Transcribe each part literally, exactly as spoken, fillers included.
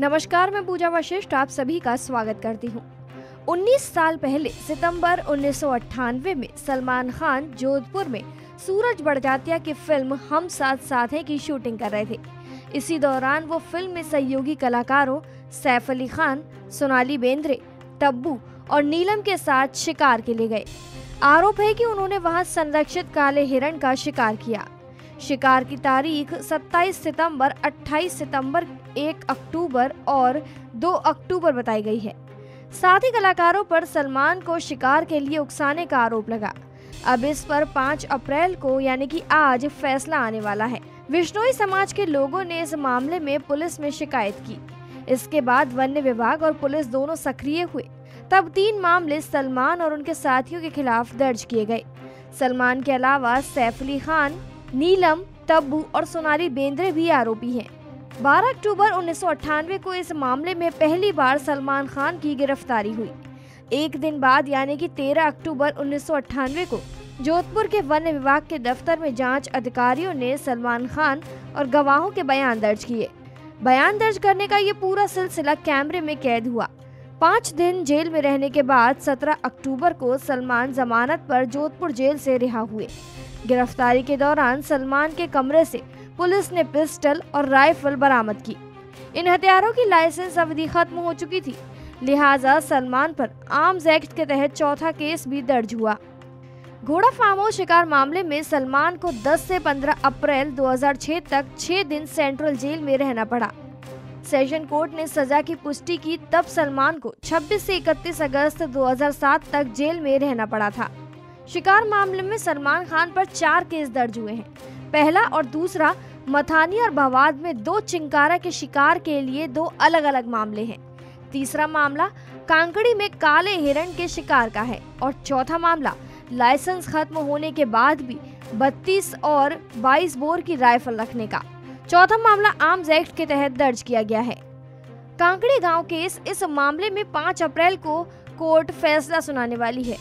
नमस्कार, मैं पूजा वशिष्ठ आप सभी का स्वागत करती हूँ। उन्नीस साल पहले सितंबर उन्नीस सौ अट्ठानवे में सलमान खान जोधपुर में सूरज बड़जात्या की फिल्म हम साथ साथ हैं की शूटिंग कर रहे थे। इसी दौरान वो फिल्म में सहयोगी कलाकारों सैफ अली खान, सोनाली बेंद्रे, तब्बू और नीलम के साथ शिकार के लिए गए। आरोप है कि उन्होंने वहां संरक्षित काले हिरण का शिकार किया। शिकार की तारीख सत्ताईस सितंबर, अट्ठाईस सितंबर, एक अक्टूबर और दो अक्टूबर बताई गई है। साथ ही कलाकारों पर सलमान को शिकार के लिए उकसाने का आरोप लगा। अब इस पर पाँच अप्रैल को यानी कि आज फैसला आने वाला है। बिश्नोई समाज के लोगों ने इस मामले में पुलिस में शिकायत की। इसके बाद वन्य विभाग और पुलिस दोनों सक्रिय हुए। तब तीन मामले सलमान और उनके साथियों के खिलाफ दर्ज किए गए। सलमान के अलावा सैफ अली खान, नीलम, तब्बू और सोनाली बेंद्रे भी आरोपी हैं। बारह अक्टूबर उन्नीस सौ अट्ठानवे को इस मामले में पहली बार सलमान खान की गिरफ्तारी हुई। एक दिन बाद यानी कि तेरह अक्टूबर उन्नीस सौ अट्ठानवे को जोधपुर के वन विभाग के दफ्तर में जांच अधिकारियों ने सलमान खान और गवाहों के बयान दर्ज किए। बयान दर्ज करने का ये पूरा सिलसिला कैमरे में कैद हुआ। पाँच दिन जेल में रहने के बाद सत्रह अक्टूबर को सलमान जमानत पर जोधपुर जेल से रिहा हुए। गिरफ्तारी के दौरान सलमान के कमरे से पुलिस ने पिस्टल और राइफल बरामद की। इन हथियारों की लाइसेंस अवधि खत्म हो चुकी थी, लिहाजा सलमान पर आर्म्स एक्ट के तहत चौथा केस भी दर्ज हुआ। घोड़ा फार्मो शिकार मामले में सलमान को दस से पंद्रह अप्रैल दो हज़ार छह तक छह दिन सेंट्रल जेल में रहना पड़ा। सेशन कोर्ट ने सजा की पुष्टि की, तब सलमान को छब्बीस से इकतीस अगस्त दो हज़ार सात तक जेल में रहना पड़ा था। शिकार मामले में सलमान खान पर चार केस दर्ज हुए हैं। पहला और दूसरा मथानिया और भवाद में दो चिंकारा के शिकार के लिए दो अलग अलग मामले हैं। तीसरा मामला कांकड़ी में काले हिरण के शिकार का है और चौथा मामला लाइसेंस खत्म होने के बाद भी बत्तीस और बाईस बोर की राइफल रखने का। चौथा मामला आर्म्स एक्ट के तहत दर्ज किया गया है। कांकड़ी गांव केस, इस मामले में पाँच अप्रैल को कोर्ट फैसला सुनाने वाली है।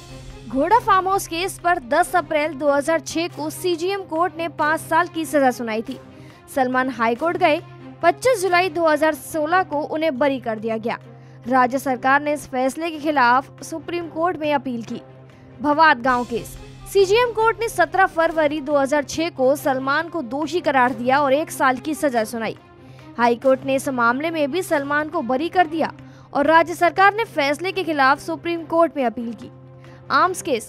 घोड़ा फार्म हाउस केस पर दस अप्रैल दो हज़ार छह को सीजीएम कोर्ट ने पाँच साल की सजा सुनाई थी। सलमान हाई कोर्ट गए। पच्चीस जुलाई दो हज़ार सोलह को उन्हें बरी कर दिया गया। राज्य सरकार ने इस फैसले के खिलाफ सुप्रीम कोर्ट में अपील की। भवाद गांव केस, सीजीएम कोर्ट ने सत्रह फरवरी दो हज़ार छह को सलमान को दोषी करार दिया और एक साल की सजा सुनाई। हाई कोर्ट ने इस मामले में भी सलमान को बरी कर दिया और राज्य सरकार ने फैसले के खिलाफ सुप्रीम कोर्ट में अपील की। आर्म्स केस,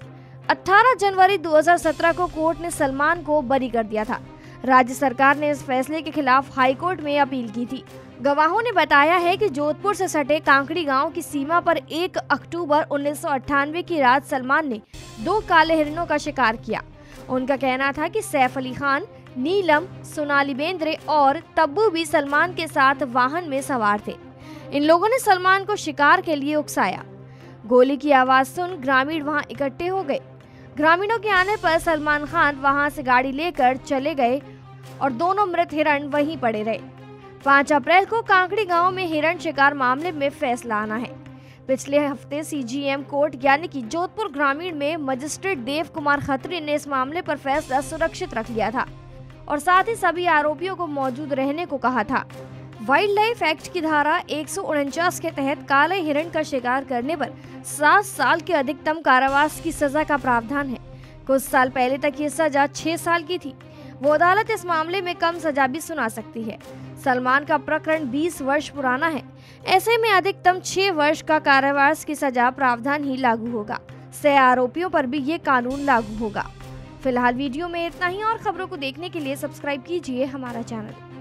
अठारह जनवरी दो हज़ार सत्रह को कोर्ट ने सलमान को बरी कर दिया था। राज्य सरकार ने इस फैसले के खिलाफ हाई कोर्ट में अपील की थी। गवाहों ने बताया है कि जोधपुर से सटे कांकड़ी गांव की सीमा पर एक अक्टूबर उन्नीस सौ अट्ठानवे की रात सलमान ने दो काले हिरणों का शिकार किया। उनका कहना था कि सैफ अली खान, नीलम, सोनाली बेंद्रे और तब्बू भी सलमान के साथ वाहन में सवार थे। इन लोगों ने सलमान को शिकार के लिए उकसाया। गोली की आवाज सुन ग्रामीण वहाँ इकट्ठे हो गए। ग्रामीणों के आने पर सलमान खान वहां से गाड़ी लेकर चले गए और दोनों मृत हिरण वहीं पड़े रहे। पाँच अप्रैल को कांकड़ी गांव में हिरण शिकार मामले में फैसला आना है। पिछले हफ्ते सीजीएम कोर्ट यानी कि जोधपुर ग्रामीण में मजिस्ट्रेट देव कुमार खत्री ने इस मामले पर फैसला सुरक्षित रख लिया था और साथ ही सभी आरोपियों को मौजूद रहने को कहा था। वाइल्ड लाइफ एक्ट की धारा एक सौ उनचास के तहत काले हिरण का शिकार करने पर सात साल के अधिकतम कारावास की सजा का प्रावधान है। कुछ साल पहले तक ये सजा छह साल की थी। वो अदालत इस मामले में कम सजा भी सुना सकती है। सलमान का प्रकरण बीस वर्ष पुराना है, ऐसे में अधिकतम छह वर्ष का कारावास की सजा प्रावधान ही लागू होगा। सह आरोपियों पर भी ये कानून लागू होगा। फिलहाल वीडियो में इतना ही और खबरों को देखने के लिए सब्सक्राइब कीजिए हमारा चैनल।